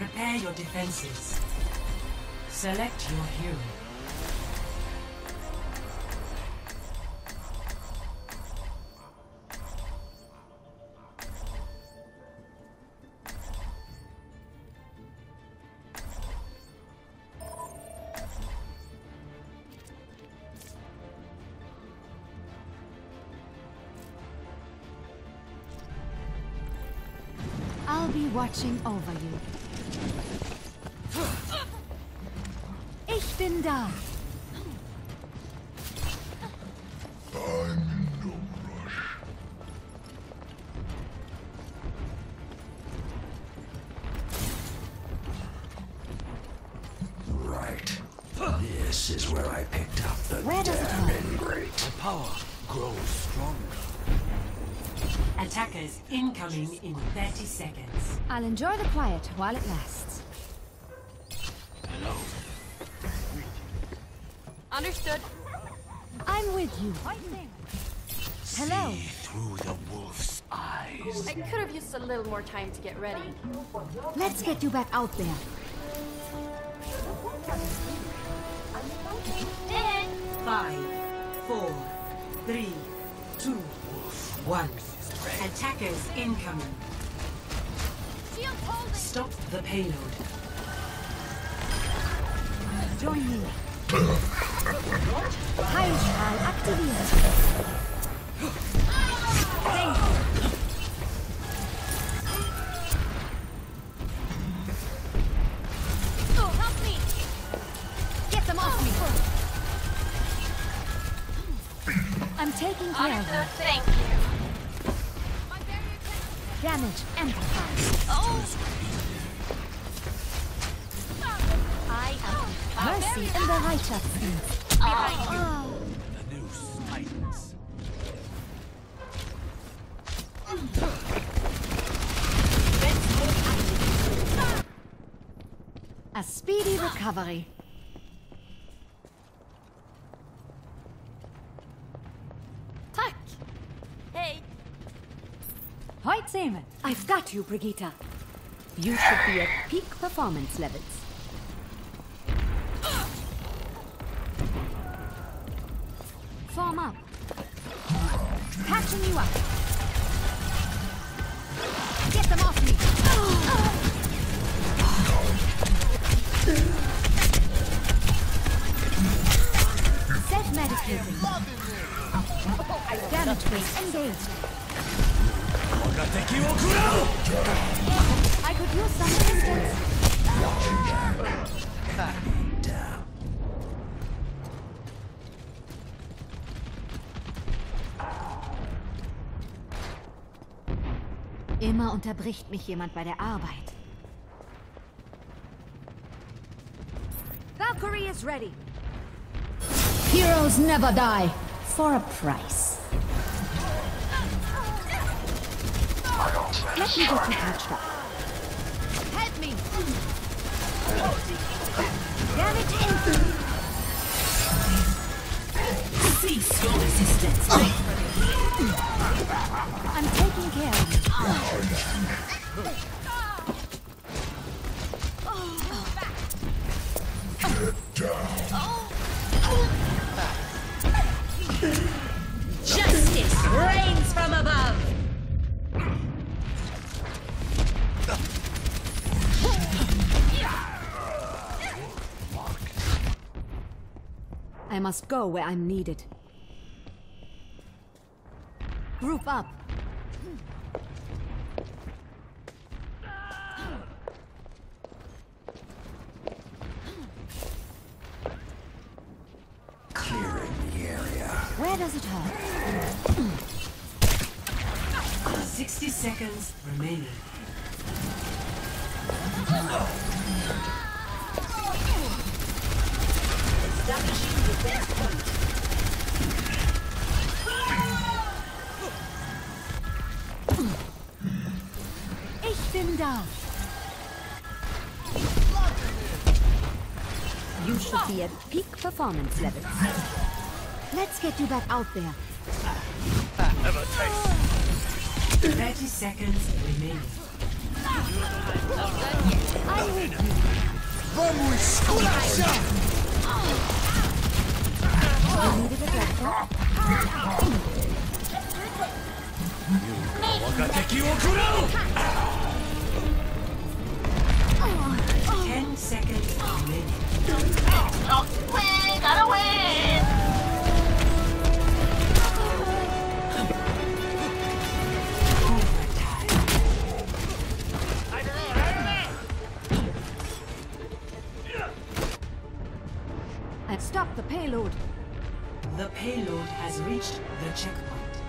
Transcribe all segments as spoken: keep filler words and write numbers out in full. Prepare your defenses. Select your hero. I'll be watching over you. Ich bin da. I'm in no rush. Right. This is where I picked up the damn ingrate. The power grows stronger. Attackers incoming in thirty seconds. I'll enjoy the quiet while it lasts. Hello. Understood. I'm with you. Hello. See through the wolf's eyes. I could have used a little more time to get ready. Let's get you back out there. Five, four, three, two, one. Attackers incoming. Stop the payload. Join me. Heilstrahl aktiviert. Oh, help me! Get them off me. I'm taking care of them. Thank you. Damage amplified. Oh! I am Mercy in the righteousness. Behind you. Oh. The noose tightens. A speedy recovery. I've got you, Brigitte. You should be at peak performance levels. Form up. Patching you up. Get them off me. Self-medicating. Damage base engaged. I could use some assistance. Down. Immer unterbricht mich jemand bei der Arbeit. Valkyrie is ready. Heroes never die for a price. Let me get you patched up. Help me! Damage in! Cease your resistance. I'm taking care of you. Oh. Get down. Oh. Justice reigns from above! I must go where I'm needed. Group up. Clearing the area. Where does it hurt? sixty seconds remaining. Oh. Ich bin da. You should be at peak performance levels. Let's get you back out there. Never taste. thirty seconds remaining. Vamos! Culacha! Ten seconds remaining. Not away! Got away! Stop the payload. The payload has reached the checkpoint.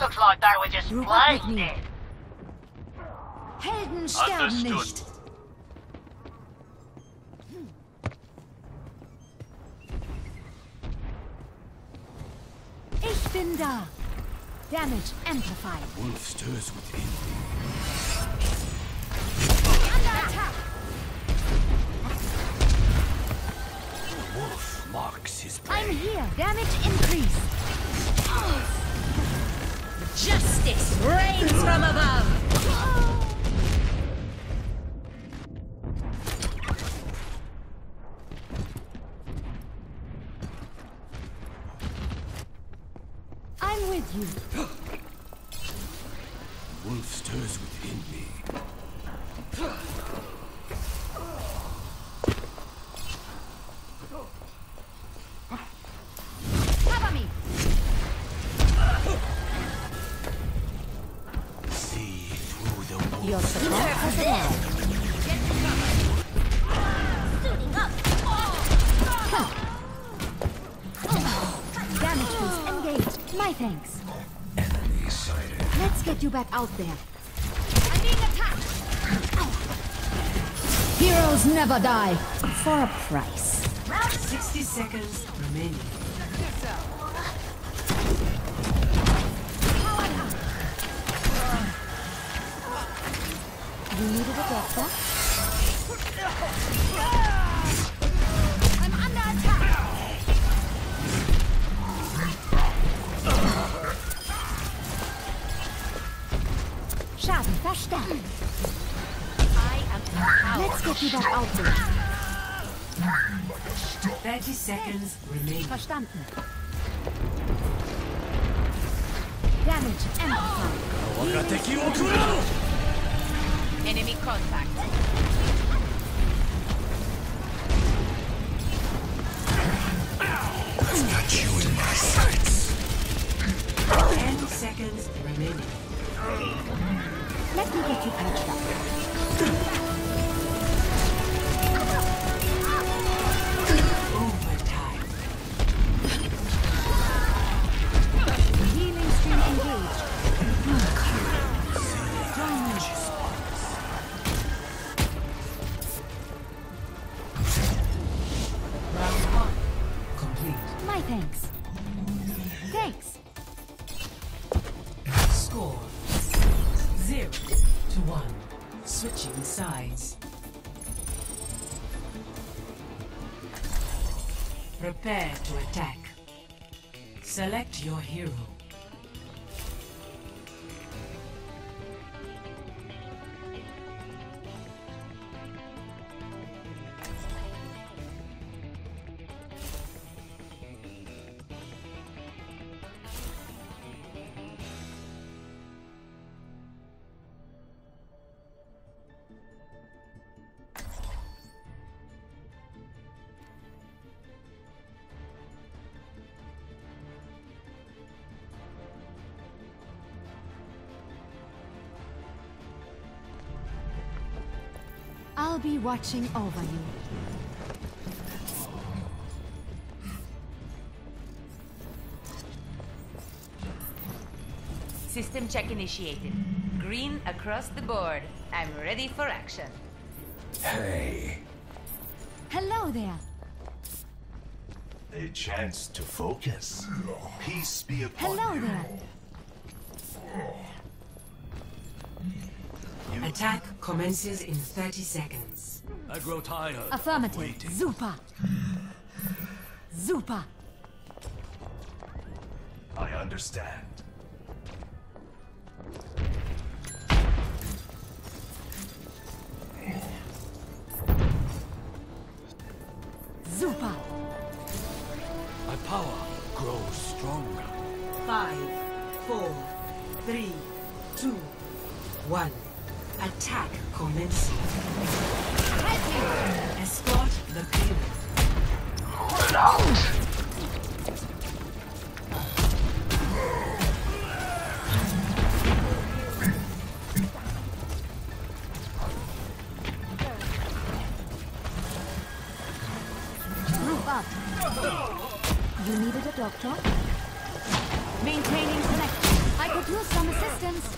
Looks like they were just blinded. Helden sterben nicht. Ich bin da. Damage amplified. The wolf stirs within. Under attack. Wolf marks his prey. I'm here. Damage increased. Oh. Justice reigns from above. Oh. I'm with you. The wolf stirs within me. Thanks. Enemy sighted. Let's get you back out there. I'm being attacked. Heroes never die for a price. Sixty seconds remaining. You needed a doctor. I'm under attack. Schaden verstärkt. Let's get you back out there. Thirty seconds remaining. Verstanden. Damage amplified. Enemy contact. I've got you in my sights. Ten seconds remaining. Let me get you patched up. Overtime. The healing stream engaged. Round one complete. My thanks. Thanks. Score zero to one. Switching sides. Prepare to attack. Select your hero. I'll be watching over you. System check initiated. Green across the board. I'm ready for action. Hey. Hello there. A chance to focus. Peace be upon you. Hello there. Attack commences in thirty seconds. I grow tired. Affirmative. Waiting. Zupa. Zupa. I understand. Super. My power grows stronger. Five, four, three, two, one. Attack commences. Escort the crew. Hold out! You needed a doctor? Maintaining connection. I could use some assistance.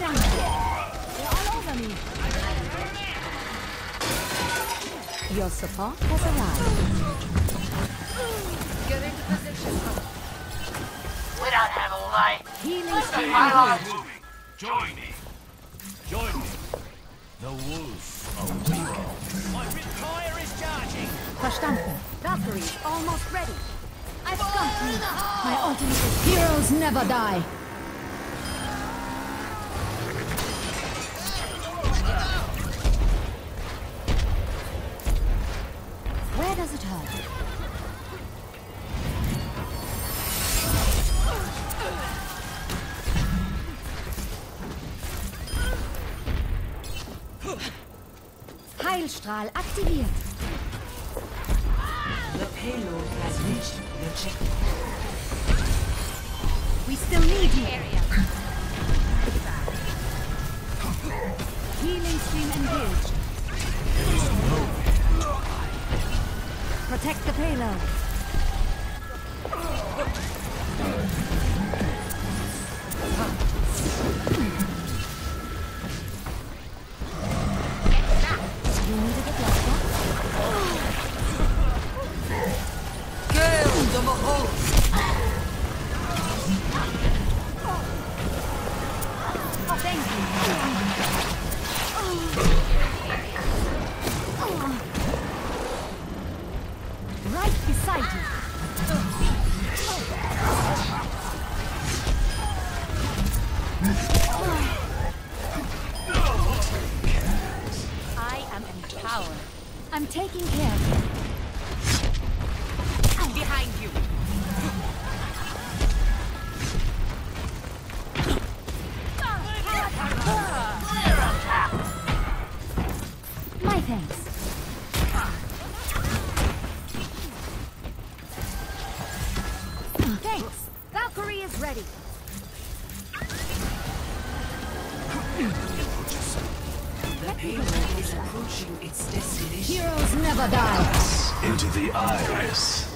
Damn. They're all over me. Your support has arrived. Get into position. We don't have a light. Healing. Join me. Join me. The wolves of Okuro. My fire is charging. Verstanden. Valkyrie is almost ready. I've got you. My ultimate is heroes never die. Where does it hurt? Strahl aktiviert. The payload has reached the checkpoint. We still need you. Healing stream engaged. Protect the payload. Huh. I'm taking care of you. Behind you. My thanks. Thanks. Valkyrie is ready. The payload is approaching its destination. Heroes never die. Into the iris.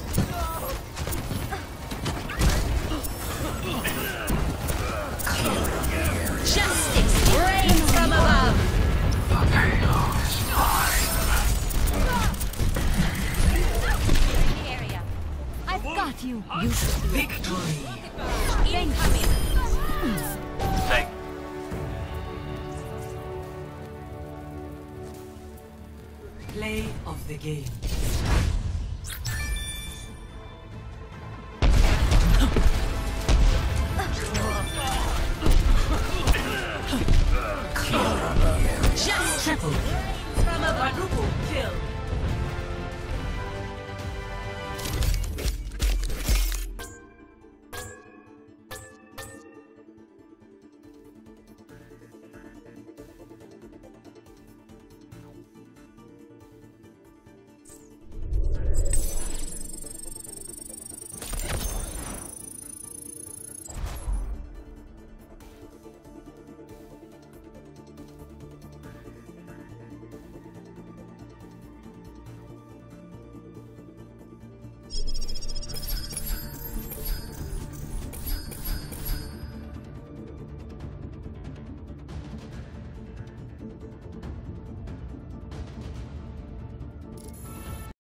Justice reigns from above. The payload is mine. I've got you. You victory. Thank you. Play of the game. Just triple from a quadruple kill.